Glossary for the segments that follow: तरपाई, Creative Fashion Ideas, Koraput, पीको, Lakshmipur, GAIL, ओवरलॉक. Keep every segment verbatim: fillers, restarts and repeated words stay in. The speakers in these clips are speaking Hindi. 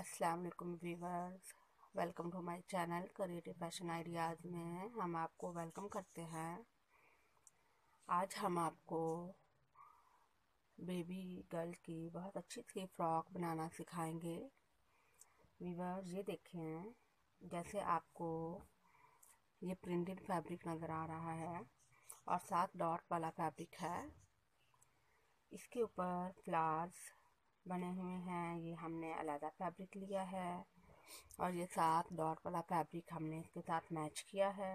अस्सलाम वालेकुम viewers, welcome to my channel creative fashion ideas में हम आपको वेलकम करते हैं। आज हम आपको बेबी गर्ल की बहुत अच्छी सी फ्रॉक बनाना सिखाएंगे। व्यूअर्स ये देखें, जैसे आपको ये प्रिंटेड फैब्रिक नज़र आ रहा है और साथ डॉट वाला फैब्रिक है। इसके ऊपर फ्लावर्स बने हुए हैं, ये हमने अलग फैब्रिक लिया है और ये साथ डॉट वाला फैब्रिक हमने इसके साथ मैच किया है।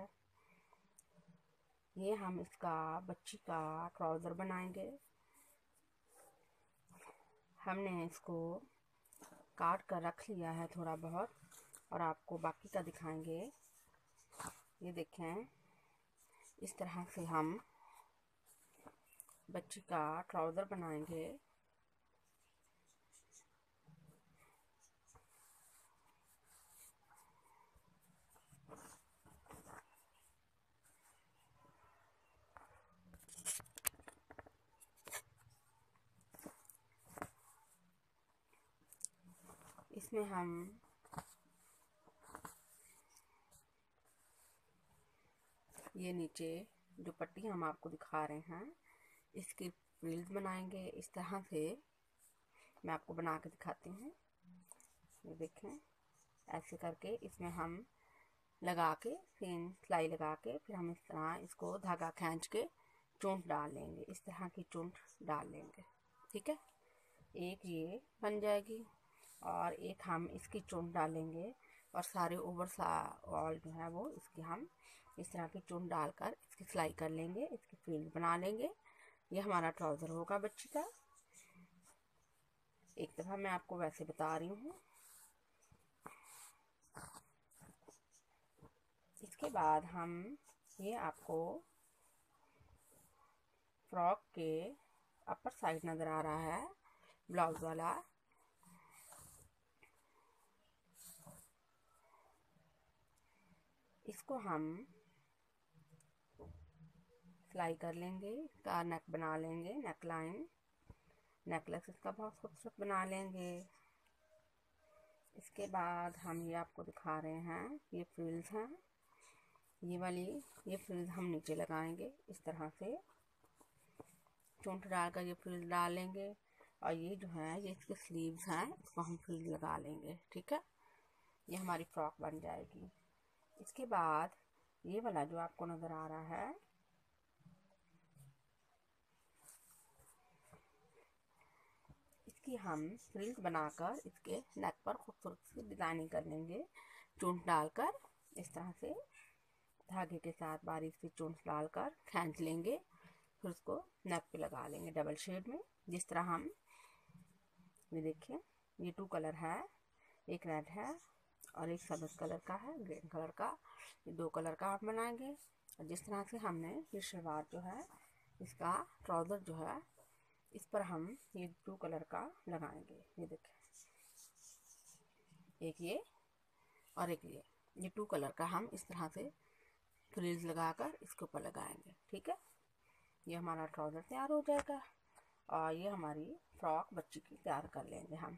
ये हम इसका बच्ची का ट्राउज़र बनाएंगे। हमने इसको काट कर रख लिया है थोड़ा बहुत और आपको बाकी का दिखाएंगे। ये देखें, इस तरह से हम बच्ची का ट्राउज़र बनाएंगे। इसमें हम ये नीचे जो पट्टी हम आपको दिखा रहे हैं इसकी फ्रिल्स बनाएंगे। इस तरह से मैं आपको बना के दिखाती हूँ। ये देखें, ऐसे करके इसमें हम लगा के फिर सिलाई लगा के फिर हम इस तरह इसको धागा खींच के चोंच डाल लेंगे। इस तरह की चोंच डाल लेंगे, ठीक है। एक ये बन जाएगी और एक हम इसकी चोंच डालेंगे और सारे ओवर ऑल जो है वो इसकी हम इस तरह की चोंच डालकर इसकी सिलाई कर लेंगे, इसकी फ्रिल बना लेंगे। ये हमारा ट्राउज़र होगा बच्ची का। एक दफ़ा मैं आपको वैसे बता रही हूँ। इसके बाद हम ये आपको फ्रॉक के अपर साइड नज़र आ रहा है ब्लाउज़ वाला। इसको हम सिलाई कर लेंगे, इसका नेक बना लेंगे, नेक लाइन, नेकलेस इसका बहुत खूबसूरत बना लेंगे। इसके बाद हम ये आपको दिखा रहे हैं, ये फ्रिल्स हैं, ये वाली ये फ्रिल्स हम नीचे लगाएंगे। इस तरह से चोंच डालकर ये फ्रिल्स डाल लेंगे और ये जो है ये इसके स्लीव्स हैं, इसको हम फ्रिल्स लगा लेंगे, ठीक है। ये हमारी फ्रॉक बन जाएगी। इसके बाद ये वाला जो आपको नज़र आ रहा है, इसकी हम फ्रिल्स बनाकर इसके नेक पर खूबसूरत सी डिज़ाइनिंग कर लेंगे। चोंच डालकर इस तरह से धागे के साथ बारीक से चोंच डालकर खींच लेंगे, फिर उसको नेक पे लगा लेंगे डबल शेड में। जिस तरह हम ये देखें, ये टू कलर है, एक रेड है और एक सब्ज कलर का है, ग्रीन कलर का, ये दो कलर का आप बनाएंगे। और जिस तरह से हमने ये शलवार जो है, इसका ट्राउज़र जो है, इस पर हम ये ब्लू कलर का लगाएंगे। ये देखें, एक ये और एक ये ये टू कलर का हम इस तरह से फ्रिल्स लगाकर इसके ऊपर लगाएंगे, ठीक है। ये हमारा ट्राउज़र तैयार हो जाएगा और ये हमारी फ्रॉक बच्ची की तैयार कर लेंगे हम।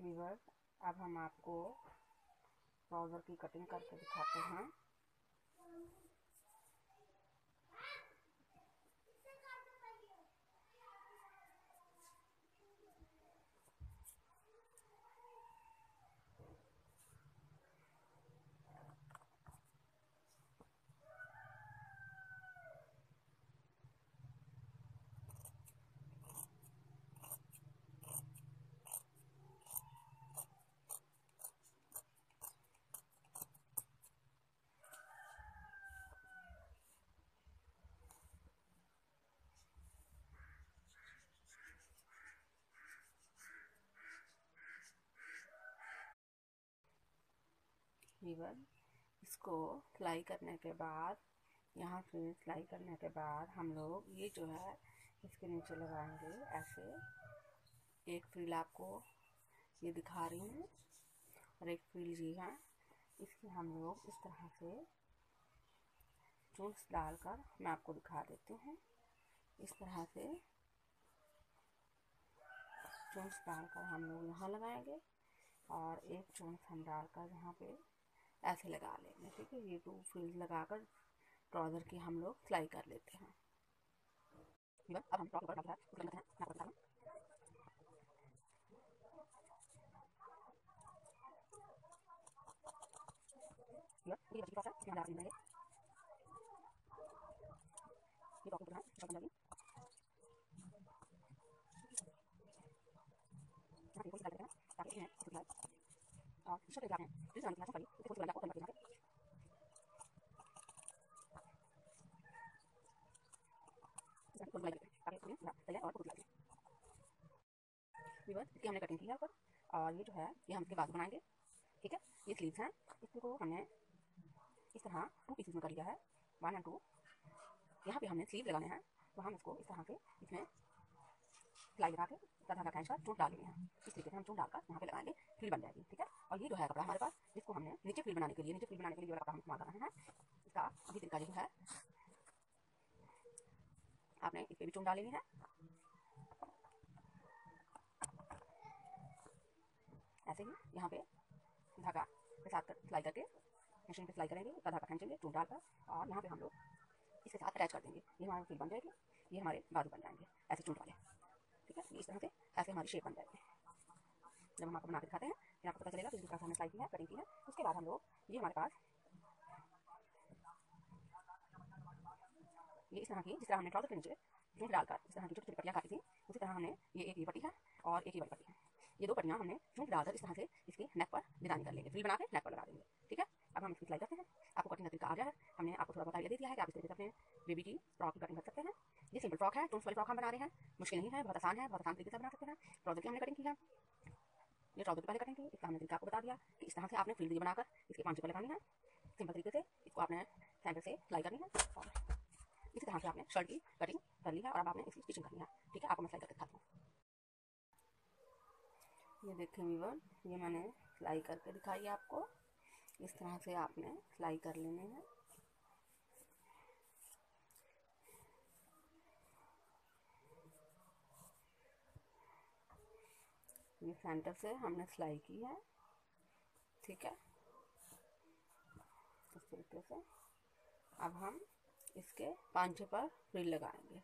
व्यूअर्स, अब हम आपको ट्राउज़र की कटिंग करके दिखाते हैं। इसको सिलाई करने के बाद, यहाँ से सिलाई करने के बाद हम लोग ये जो है इसके नीचे लगाएंगे ऐसे। एक फ्रिल आपको ये दिखा रही हूँ और एक फ्रिल ये है, इसकी हम लोग इस तरह से चोंच डालकर, मैं आपको दिखा देती हूँ, इस तरह से चोंच डालकर हम लोग यहाँ लगाएंगे और एक चोंच हम डालकर यहाँ पे ऐसे लगा लेंगे। ठीक है, ये टू फ्रिल्स लगाकर ट्राउज़र की हम लोग सिलाई कर लेते हैं। अब हम ट्राउज़र ये बच्ची पासा यहाँ डाल देंगे। ये टॉप बनाएं, टॉप बनाएं। यहाँ पे कोई डाल देंगे, ताकि इन्हें खुद डाल। और इस तरह डालें, इस तरह डालना चाहिए, इसे खुद डालना को करना चाहिए। इसे खुद डालें, ताकि खुद डाल, तले और खुद डाल। ये बस इसकी हमने कटिंग की है ऊपर, और ये जो है, ये हम इसके बाजू बनाएंगे। ठीक है, ये स्लीव्स हैं, इसको हमने इस तरह टू पीसेस में कर लिया है, वन एंड टू। यहाँ पे हमने स्लीव लगाने हैं, तो हम इसको इस तरह के इसमें सिलाई लगा के तथा का कैंच का चोट डालेंगे। इस तरीके से हम चोट डालकर यहाँ पे लगाएंगे, फ्रिल बन जाएगी। ठीक है, और ये जो है कपड़ा हमारे पास, इसको हमने नीचे फ्रिल बनाने के लिए नीचे फ्रिल बनाने के लिए कपड़ा हम इस्तेमाल कर रहे हैं। इसका अभी तरीका जो है, आपने इस पर भी चोट डालेंगे है ऐसे ही। यहाँ पे धागा के साथ सिलाई करके मशीन पे सिलाई करेंगे, उसका धागा खींचेंगे चून डालकर, और यहाँ पे हम लोग इसके साथ अटैच कर देंगे। ये हमारे फिल बन जाएगी, ये हमारे बाजू बन जाएंगे ऐसे चून वाले। ठीक है, इस तरह से ऐसे हमारी शेप बन जाएगी। जब हम आपको बना के दिखाते हैं फिर आपको पता चलेगा किस प्रकार से हमने सिलाई की है, कटिंग की है। उसके बाद हम लोग ये हमारे पास ये इस तरह की, जिस तरह हमने ट्राउजर के नीचे चून डालकर इस तरह की छोटी छोटी पट्टियाँ काटी थी, उसी तरह हमने ये एक ही पट्टी है और एक ही बड़ी पट्टी है। ये दो पट्टियाँ हमने चूंट डालकर इस तरह से इसके नेक पर डिजाइन कर लेंगे, फ्रिल बना के नेक पर लगा देंगे। ठीक है, अब हम इसकी सिलाई करते हैं। आपको कटिंग का तरीका आ गया है, हमने आपको थोड़ा बहुत आइडिया दे दिया है कि आप इस तरीके से अपने बेबी की फ्रॉक की कटिंग कर सकते हैं। ये सिंपल फ्रॉक है, चूंट वाली फ्रॉक हम बना रहे हैं, मुश्किल नहीं है, बहुत आसान है, बहुत आसान तरीके से बना सकते हैं। ट्राउजर की हमने कटिंग की है, ये ट्राउजर की पहले कटिंग की, इसका हमने तरीका आपको बता दिया कि इस तरह से आपने फ्रिल बनाकर इसके पांच पर लगानी है सिंपल तरीके से। इसको आपने सेंटर से सिलाई करनी है और इसी तरह से आपने शर्ट की कटिंग कर ली है और अब आपने इसकी स्टिचिंग करनी है। ठीक है, आपको मैं सिलाई करके दिखाती हूँ। ये देखें व्यूअर्स, ये मैंने सिलाई करके दिखाई है आपको। इस तरह से आपने सिलाई कर लेनी है। ये सेंटर से हमने सिलाई की है। ठीक है, इस तरीके से अब हम इसके पांचे पर फ्रिल लगाएंगे।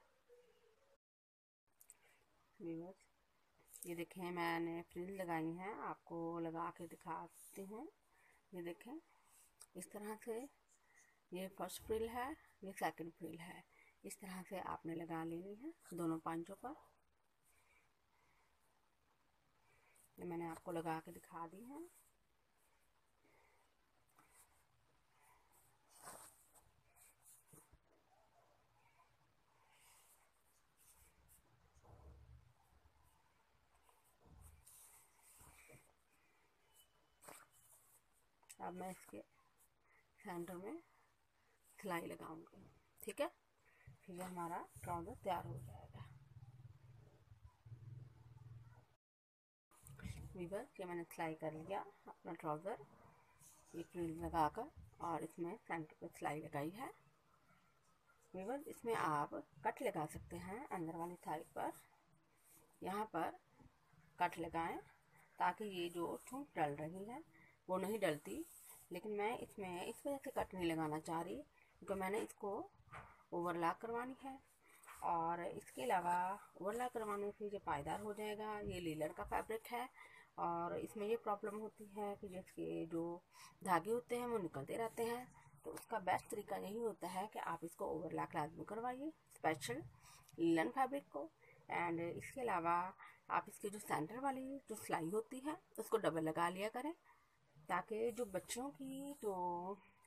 व्यूअर्स, ये देखें मैंने फ्रिल लगाई हैं, आपको लगा के दिखाते हैं। ये देखें इस तरह से, ये फर्स्ट फ्रिल है, ये सेकंड फ्रिल है। इस तरह से आपने लगा लेनी है दोनों पांचों पर। ये मैंने आपको लगा के दिखा दी है। अब मैं इसके सेंटर में सिलाई लगाऊंगी। ठीक है, फिर हमारा ट्राउजर तैयार हो जाएगा। वीवर के मैंने सिलाई कर लिया अपना ट्राउजर, ये फ्रिल लगाकर और इसमें सेंटर पर सिलाई लगाई है। वीवर, इसमें आप कट लगा सकते हैं अंदर वाली साइड पर, यहाँ पर कट लगाएं ताकि ये जो चूंट डल रही है वो नहीं डलती। लेकिन मैं इसमें इस वजह से कट नहीं लगाना चाह रही क्योंकि मैंने इसको ओवरलॉक करवानी है, और इसके अलावा ओवरलॉक करवाने से ये पायदार हो जाएगा। ये लीलन का फैब्रिक है और इसमें ये प्रॉब्लम होती है कि जिसके जो धागे होते हैं वो निकलते रहते हैं, तो उसका बेस्ट तरीका यही होता है कि आप इसको ओवरलॉक लाजमी करवाइए स्पेशल लीलन फैब्रिक को। एंड इसके अलावा आप इसके जो सेंटर वाली जो सिलाई होती है उसको डबल लगा लिया करें ताकि जो बच्चों की जो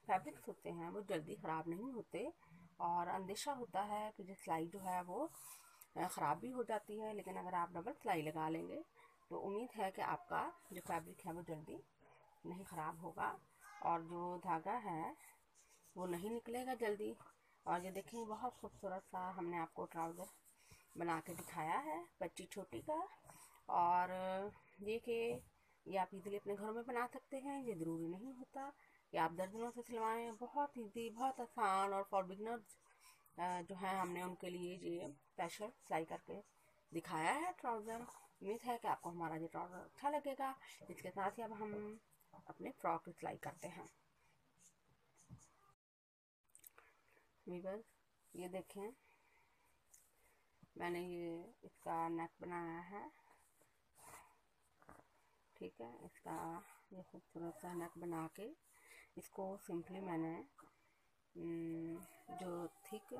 फैब्रिक्स होते हैं वो जल्दी ख़राब नहीं होते। और अंदेशा होता है कि जो सिलाई जो है वो ख़राब भी हो जाती है, लेकिन अगर आप डबल सिलाई लगा लेंगे तो उम्मीद है कि आपका जो फैब्रिक है वो जल्दी नहीं ख़राब होगा और जो धागा है वो नहीं निकलेगा जल्दी। और ये देखें, बहुत खूबसूरत सा हमने आपको ट्राउज़र बना के दिखाया है बच्ची छोटी का। और ये कि ये आप इजीली अपने घर में बना सकते हैं, ये ज़रूरी नहीं होता कि आप दर्जनों से सिलवाएं। बहुत इजी, बहुत आसान, और फॉर बिगनर्स जो हैं हमने उनके लिए ये स्पेशल सिलाई करके दिखाया है ट्राउज़र। उम्मीद है कि आपको हमारा ये ट्राउज़र अच्छा लगेगा। इसके साथ ही अब हम अपने फ्रॉक की सिलाई करते हैं। वीवर ये देखें, मैंने ये इसका नेक बनाया है, ठीक है। इसका ये खूबसूरत सा नेक बना के इसको सिंपली मैंने जो थिक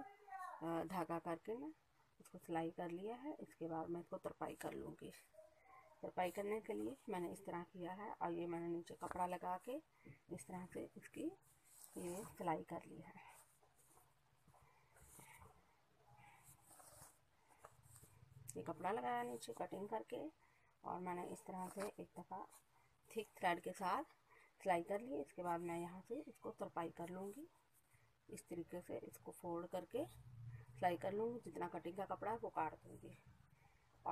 धागा करके ना इसको सिलाई कर लिया है। इसके बाद मैं इसको तरपाई कर लूँगी। तरपाई करने के लिए मैंने इस तरह किया है और ये मैंने नीचे कपड़ा लगा के इस तरह से इसकी ये सिलाई कर ली है। ये कपड़ा लगाया नीचे कटिंग करके और मैंने इस तरह से एक दफ़ा थिक थ्रेड के साथ सिलाई कर ली। इसके बाद मैं यहाँ से इसको तरपाई कर लूँगी। इस तरीके से इसको फोल्ड करके सिलाई कर लूँगी। जितना कटिंग का कपड़ा है वो काट दूँगी।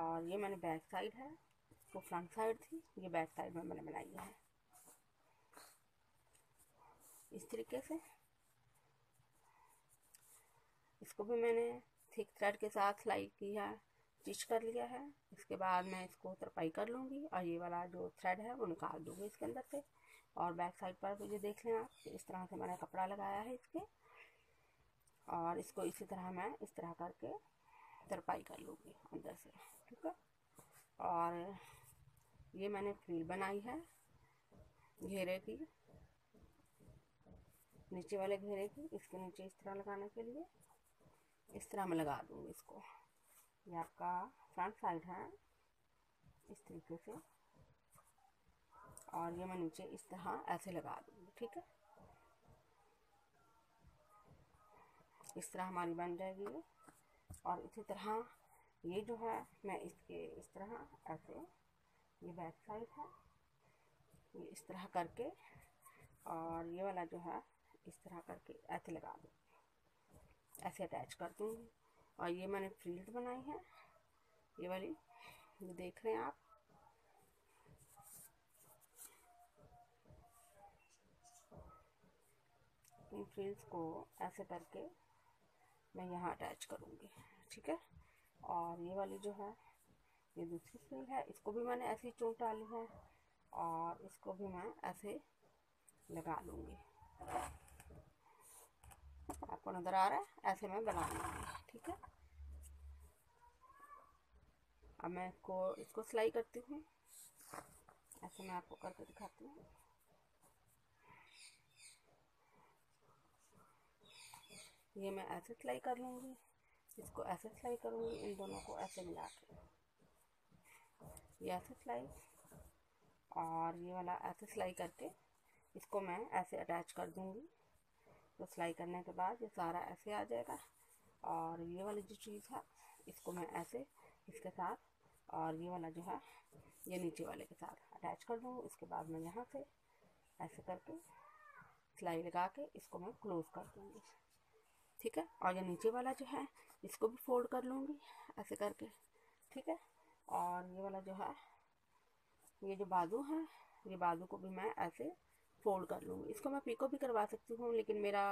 और ये मैंने बैक साइड है, वो फ्रंट साइड थी, ये बैक साइड में मैंने बनाई है। इस तरीके से इसको भी मैंने थिक थ्रेड के साथ सिलाई की है, स्टिच कर लिया है। इसके बाद मैं इसको तरपाई कर लूँगी और ये वाला जो थ्रेड है वो निकाल दूँगी इसके अंदर से। और बैक साइड पर मुझे देख लें आप, इस तरह से मैंने कपड़ा लगाया है इसके और इसको इसी तरह मैं इस तरह करके तरपाई कर लूँगी अंदर से, ठीक है। और ये मैंने फ्रिल बनाई है घेरे की, नीचे वाले घेरे की। इसके नीचे इस तरह लगाने के लिए इस तरह मैं लगा दूँगी इसको। ये आपका फ्रंट साइड है इस तरीके से और ये मैं नीचे इस तरह ऐसे लगा दूँगी, ठीक है। इस तरह हमारी बन जाएगी ये। और इसी तरह ये जो है मैं इसके इस तरह ऐसे, ये बैक साइड है, ये इस तरह करके और ये वाला जो है इस तरह करके ऐसे लगा दूँगी, ऐसे अटैच कर दूँगी। और ये मैंने फ्रिल्स बनाई है, ये वाली ये देख रहे हैं आप। इन फ्रिल्स को ऐसे करके मैं यहाँ अटैच करूँगी, ठीक है। और ये वाली जो है ये दूसरी फ्रिल है, इसको भी मैंने ऐसे ही चूंट डाली है और इसको भी मैं ऐसे लगा लूँगी। आपको नज़र आ रहा है, ऐसे मैं बना लूँगी, ठीक है। अब मैं इसको इसको सिलाई करती हूँ, ऐसे मैं आपको करके दिखाती हूँ। ये मैं ऐसे सिलाई कर लूँगी, इसको ऐसे सिलाई करूँगी, इन दोनों को ऐसे मिला के ये ऐसे सिलाई और ये वाला ऐसे सिलाई करके इसको मैं ऐसे अटैच कर दूँगी। तो सिलाई करने के बाद ये सारा ऐसे आ जाएगा। और ये वाली जो चीज़ है इसको मैं ऐसे इसके साथ और ये वाला जो है ये नीचे वाले के साथ अटैच कर दूँगी। इसके बाद मैं यहाँ से ऐसे करके सिलाई लगा के इसको मैं क्लोज़ कर दूँगी, ठीक है। और ये नीचे वाला जो है इसको भी फोल्ड कर लूँगी ऐसे करके, ठीक है। और ये वाला जो है ये जो बाजू है ये बाजू को भी मैं ऐसे फोल्ड कर लूँगी। इसको मैं पीको भी करवा सकती हूँ, लेकिन मेरा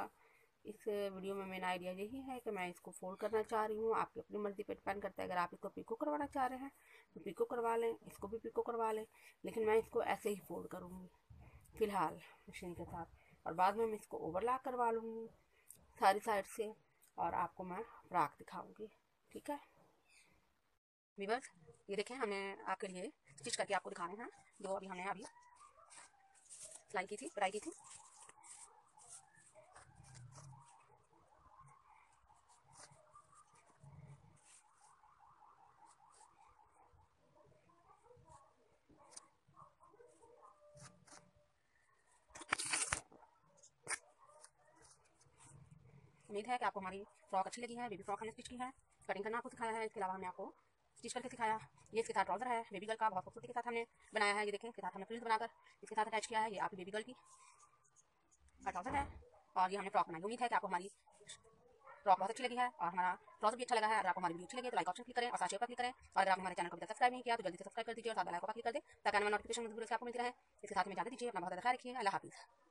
इस वीडियो में मेरा आइडिया यही है कि मैं इसको फोल्ड करना चाह रही हूँ। आपकी अपनी मर्ज़ी पे डिपेंड करता है। अगर आप इसको पीको करवाना चाह रहे हैं तो पीको करवा लें, इसको भी पीको करवा लें, लेकिन मैं इसको ऐसे ही फोल्ड करूँगी फ़िलहाल मशीन के साथ। और बाद में मैं इसको ओवरलॉक करवा लूँगी सारी साइड से और आपको मैं फ्रॉक दिखाऊँगी, ठीक है। वीवर्स ये देखें, हमने आपके लिए स्टिच करके आपको दिखा रहे हैं जो अभी हमने अभी सिलाई की थी, कढ़ाई की थी। उम्मीद है कि आपको हमारी फ्रॉक अच्छी लगी है। बेबी फ्रॉक हमने स्टिच की है, कटिंग करना आपको सिखाया है। इसके अलावा हमने आपको स्टिच करके सिखाया। ये इसके साथ ट्राउजर है बेबी गर्ल का, बहुत खूबसूरती के साथ हमने बनाया है। ये देखें, इसके साथ हमने फ्रिल्स बनाकर इसके साथ अटैच किया है। ये आपकी बेबी गर्ल की ट्राउजर है और ये हमने फ्रॉक बनाई। उम्मीद है कि आपको हमारी फ्रॉक बहुत अच्छी लगी है और हमारा ट्राउजर भी अच्छा लगा है। अगर आपको हमारी वीडियो अच्छी लगी है तो लाइक ऑप्शन क्लिक करें और साथ शेयर क्लिक करें। और अगर आप हमारे चैनल को अभी तक सब्सक्राइब नहीं किया तो जल्दी से सब्सक्राइब कर दीजिए और साथ बेल आइकन पर क्लिक कर दें ताकि हमारा नोटिफिकेशन आपको मिलता रहे। इसके साथ में जाते दीजिए, अपना बहुत ख्याल रखिए। अल्लाह हाफिज़।